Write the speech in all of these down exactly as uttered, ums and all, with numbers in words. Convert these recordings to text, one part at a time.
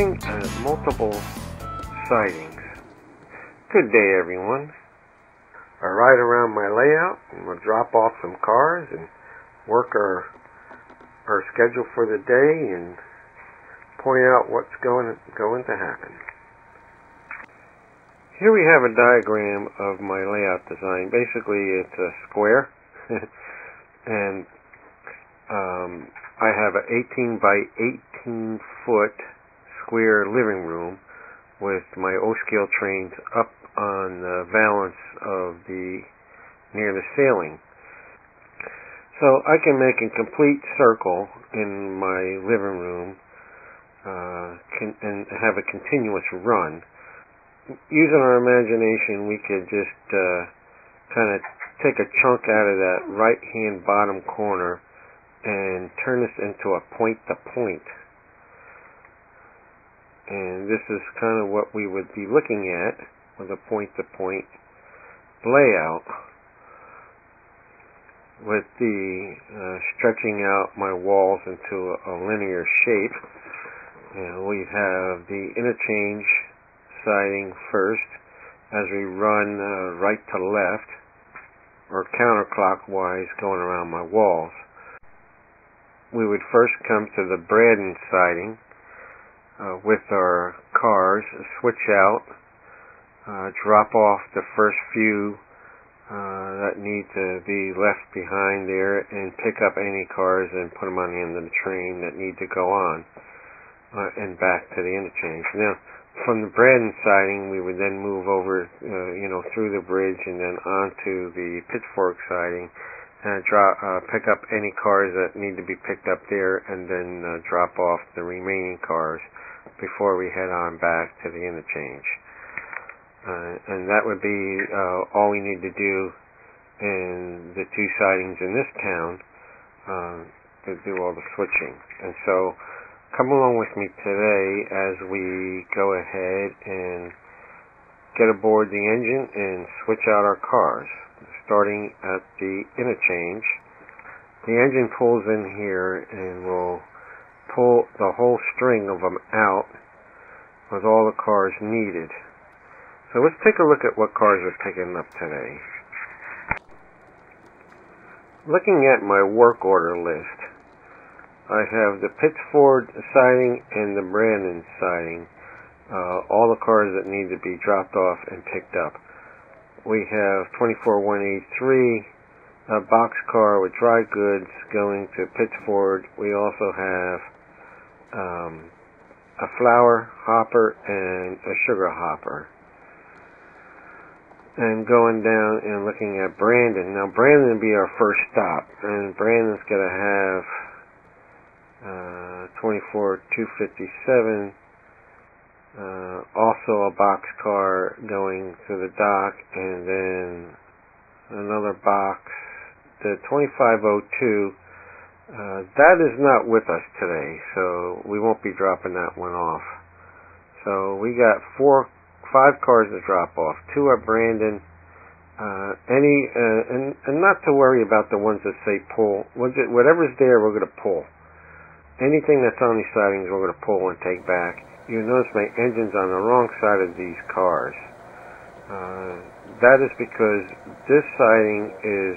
using uh, multiple sightings. Good day, everyone. I ride around my layout and we'll drop off some cars and work our our schedule for the day and point out what's going going to happen. Here we have a diagram of my layout design. Basically, it's a square, and um, I have an eighteen by eighteen foot square living room with my O Scale trains up on the valance of the near the ceiling. So I can make a complete circle in my living room uh, can, and have a continuous run. Using our imagination, we could just uh, kind of take a chunk out of that right-hand bottom corner and turn this into a point-to-point. And this is kind of what we would be looking at with a point-to-point layout, with the uh, stretching out my walls into a, a linear shape. And we have the interchange siding first as we run uh, right to left or counterclockwise going around my walls. We would first come to the Braden siding uh, with our cars, switch out, uh, drop off the first few Uh, that need to be left behind there, and pick up any cars and put them on the end of the train that need to go on uh, and back to the interchange. Now, from the Braden siding, we would then move over, uh, you know, through the bridge and then onto the Pitchfork siding and drop, uh, pick up any cars that need to be picked up there, and then uh, drop off the remaining cars before we head on back to the interchange. Uh, and that would be uh, all we need to do in the two sidings in this town uh, to do all the switching. And so come along with me today as we go ahead and get aboard the engine and switch out our cars, starting at the interchange. The engine pulls in here and we'll pull the whole string of them out with all the cars needed. So let's take a look at what cars are picking up today. Looking at my work order list, I have the Pitchfork siding and the Braden siding, uh, all the cars that need to be dropped off and picked up. We have twenty-four one eighty-three, a box car with dry goods going to Pitchfork. We also have um, a flour hopper and a sugar hopper. And going down and looking at Braden. Now, Braden will be our first stop, and Braden's going to have uh, twenty-four two fifty-seven, uh, also a box car going to the dock, and then another box, the twenty-five oh two. Uh, that is not with us today, so we won't be dropping that one off. So we got four Five cars to drop off. Two are Braden. Uh, any uh, and, and not to worry about the ones that say pull. Whatever's there, we're going to pull. Anything that's on these sidings, we're going to pull and take back. You notice my engine's on the wrong side of these cars. Uh, that is because this siding is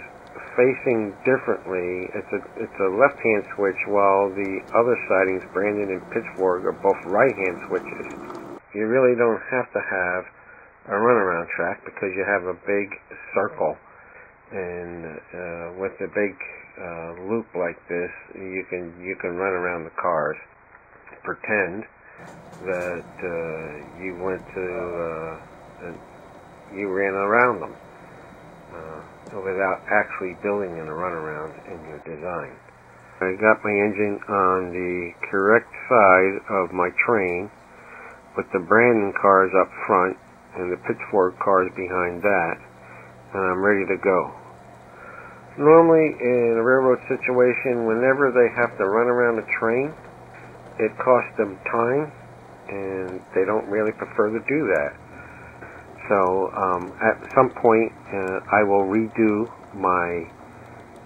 facing differently. It's a it's a left-hand switch, while the other sidings, Braden and Pitchfork, are both right-hand switches. You really don't have to have a runaround track because you have a big circle, and uh, with a big uh, loop like this, you can you can run around the cars. Pretend that uh, you went to uh, uh, you ran around them uh, without actually building in a runaround in your design. I got my engine on the correct side of my train, with the Braden cars up front and the Pitchfork cars behind that, and I'm ready to go. Normally in a railroad situation, whenever they have to run around a train, it costs them time, and they don't really prefer to do that. So um, at some point uh, I will redo my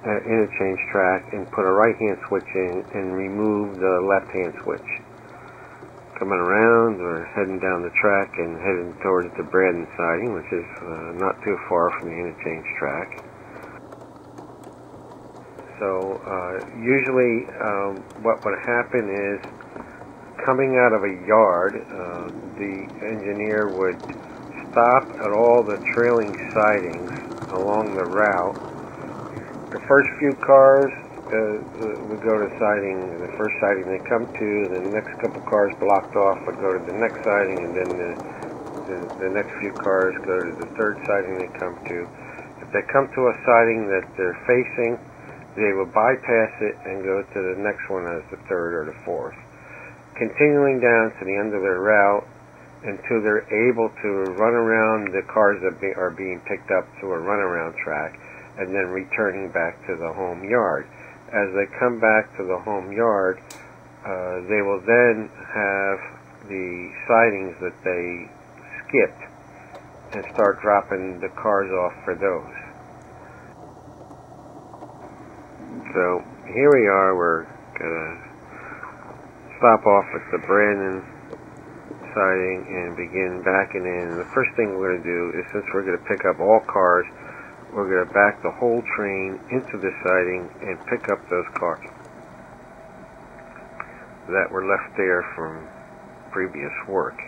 uh, interchange track and put a right hand switch in and remove the left hand switch. coming around or heading down the track and heading towards the Braden siding, which is uh, not too far from the interchange track. So uh, usually um, what would happen is, coming out of a yard, uh, the engineer would stop at all the trailing sidings along the route. The first few cars Uh, would go to siding, the first siding they come to, the next couple cars blocked off would go to the next siding, and then the, the, the next few cars go to the third siding they come to. If they come to a siding that they're facing, they will bypass it and go to the next one as the third or the fourth, continuing down to the end of their route until they're able to run around the cars that be, are being picked up to a runaround track, and then returning back to the home yard. As they come back to the home yard, uh, they will then have the sidings that they skipped and start dropping the cars off for those. So here we are, we're gonna stop off at the Braden siding and begin backing in. And the first thing we're gonna do is, since we're gonna pick up all cars, we're going to back the whole train into the siding and pick up those cars that were left there from previous work.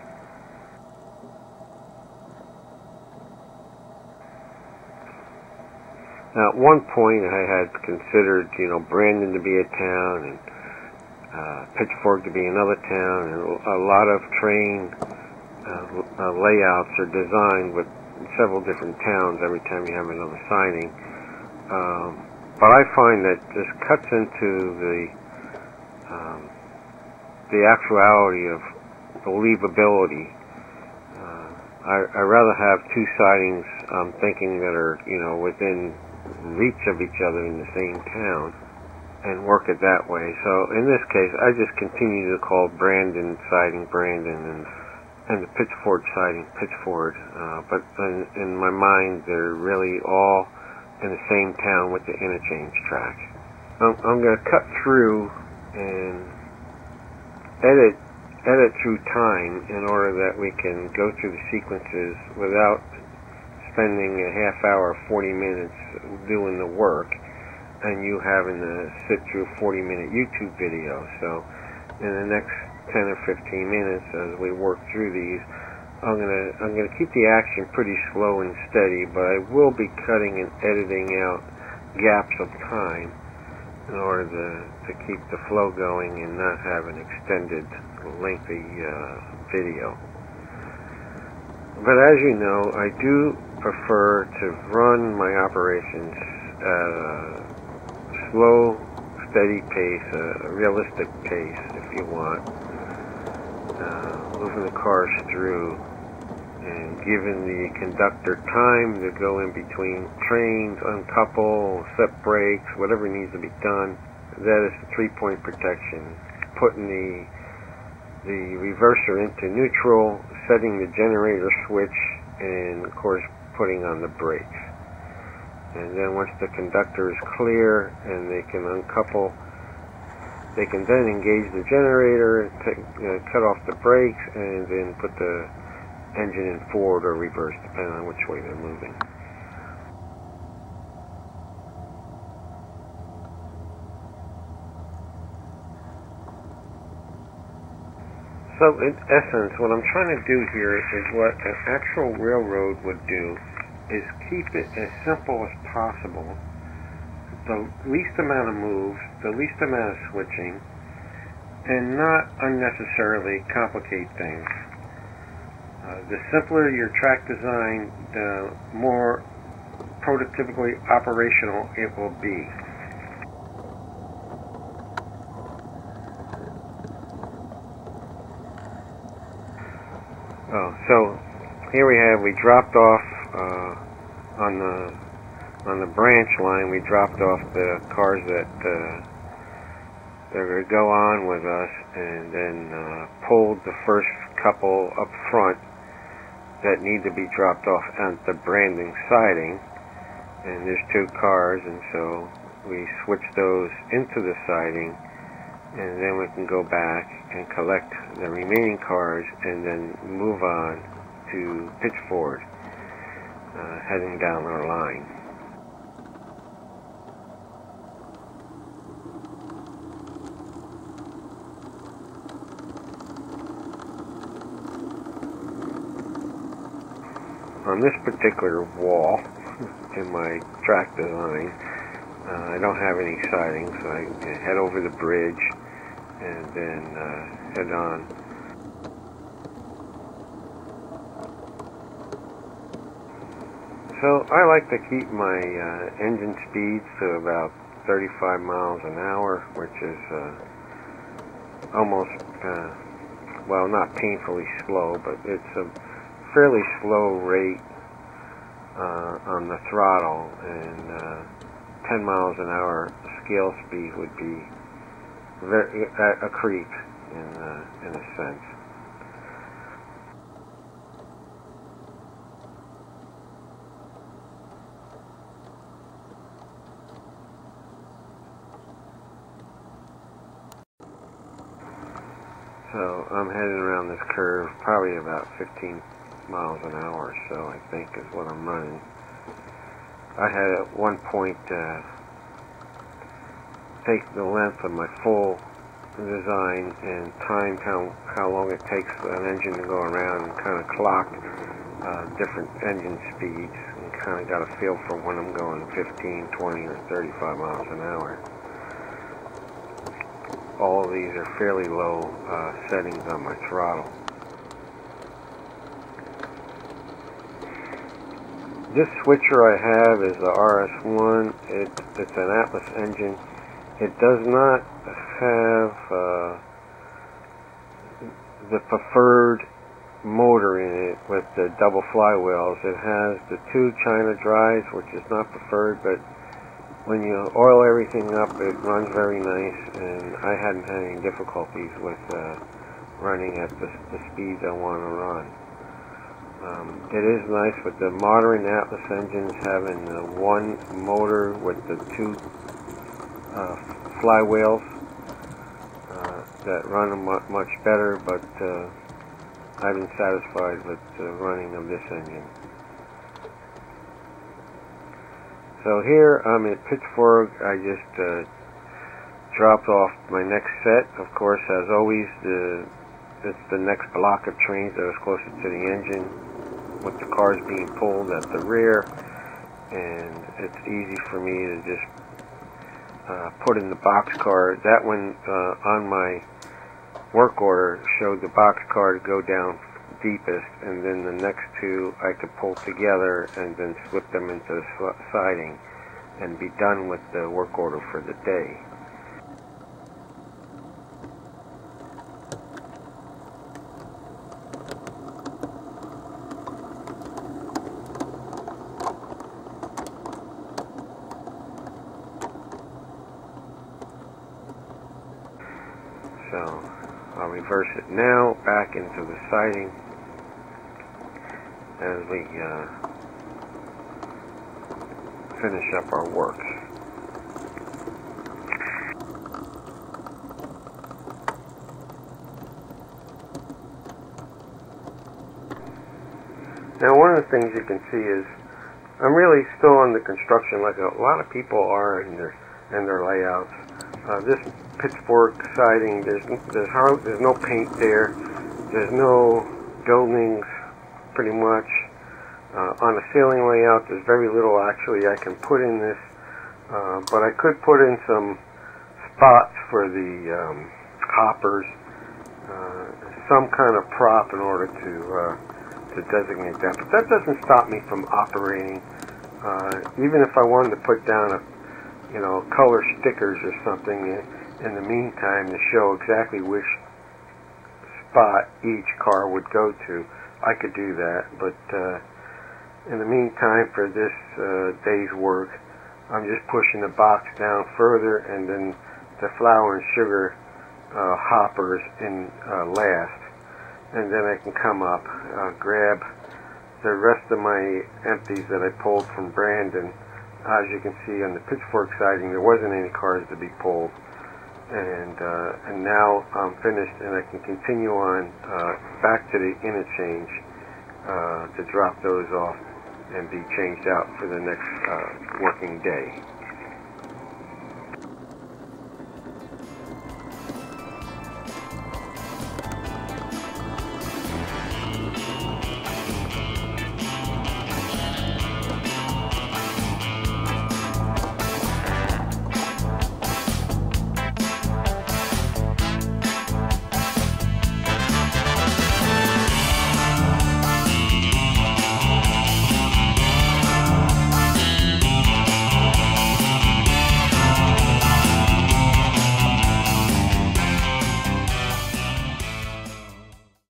Now, at one point I had considered, you know, Braden to be a town and uh, Pittsburgh to be another town, and a lot of train uh, layouts are designed with several different towns every time you have another siding, um, but I find that this cuts into the um, the actuality of believability. Uh, I, I rather have two sidings I'm thinking that are, you know, within reach of each other in the same town, and work it that way. So in this case, I just continue to call Braden siding Braden, and and the Pittsford siding Pittsford, uh, but in, in my mind they're really all in the same town with the interchange track. I'm, I'm going to cut through and edit edit through time in order that we can go through the sequences without spending a half hour, forty minutes doing the work, and you having to sit through a forty minute YouTube video. So in the next ten or fifteen minutes, as we work through these, I'm gonna I'm gonna keep the action pretty slow and steady, but I will be cutting and editing out gaps of time in order to to keep the flow going and not have an extended, lengthy uh, video. But as you know, I do prefer to run my operations at a slow, steady pace, a realistic pace, if you want. Uh, moving the cars through and giving the conductor time to go in between trains, uncouple, set brakes, whatever needs to be done. That is the three-point protection. Putting the the reverser into neutral, setting the generator switch, and of course putting on the brakes. And then once the conductor is clear and they can uncouple, they can then engage the generator, take, uh, cut off the brakes, and then put the engine in forward or reverse, depending on which way they're moving. So in essence, what I'm trying to do here is what an actual railroad would do, is keep it as simple as possible. The least amount of moves, the least amount of switching, and not unnecessarily complicate things. Uh, the simpler your track design, the more prototypically operational it will be. Oh, so here we have, we dropped off uh, on the on the branch line, we dropped off the cars that uh, that would go on with us, and then uh, pulled the first couple up front that need to be dropped off at the Braden siding. And there's two cars, and so we switch those into the siding, and then we can go back and collect the remaining cars and then move on to Pitchford, uh, heading down our line. On this particular wall in my track design, uh, I don't have any siding, so I can head over the bridge and then uh, head on. So I like to keep my uh, engine speeds to about thirty-five miles an hour, which is uh, almost, uh, well, not painfully slow, but it's a fairly slow rate uh, on the throttle, and uh, ten miles an hour scale speed would be very, uh, a creep in, uh, in a sense. So I'm heading around this curve probably about fifteen miles an hour or so, I think, is what I'm running. I had at one point uh, take the length of my full design and time how, how long it takes an engine to go around, and kind of clock uh, different engine speeds, and kind of got a feel for when I'm going fifteen, twenty, or thirty-five miles an hour. All of these are fairly low uh, settings on my throttle. This switcher I have is the R S one. It, it's an Atlas engine. It does not have uh, the preferred motor in it with the double flywheels. It has the two China drives, which is not preferred, but when you oil everything up, it runs very nice, and I hadn't had any difficulties with uh, running at the, the speeds I want to run. Um, it is nice with the modern Atlas engines having the one motor with the two uh, flywheels uh, that run much better, but uh, I've been satisfied with the running of this engine. So here I'm at Pitchford. I just uh, dropped off my next set. Of course, as always, the it's the next block of trains that is closest to the engine, with the cars being pulled at the rear, and it's easy for me to just uh, put in the boxcar. That one uh, on my work order showed the boxcar to go down deepest, and then the next two I could pull together and then slip them into the siding and be done with the work order for the day. So I'll reverse it now back into the siding as we uh, finish up our work. Now, one of the things you can see is I'm really still on the construction, like a lot of people are in their in their layouts. Uh, this Pitchford siding, there's there's, hard, there's no paint there. There's no buildings, pretty much. Uh, on a ceiling layout, there's very little actually I can put in this, uh, but I could put in some spots for the um, hoppers, uh, some kind of prop in order to uh, to designate that. But that doesn't stop me from operating. Uh, even if I wanted to put down a, you know, color stickers or something in the meantime to show exactly which spot each car would go to, I could do that, but uh, in the meantime, for this uh, day's work, I'm just pushing the box down further, and then the flour and sugar uh, hoppers in uh, last, and then I can come up, uh, grab the rest of my empties that I pulled from Brandon. As you can see on the Pitchford siding, there wasn't any cars to be pulled, and uh, and now I'm finished, and I can continue on uh, back to the interchange uh, to drop those off and be changed out for the next uh, working day.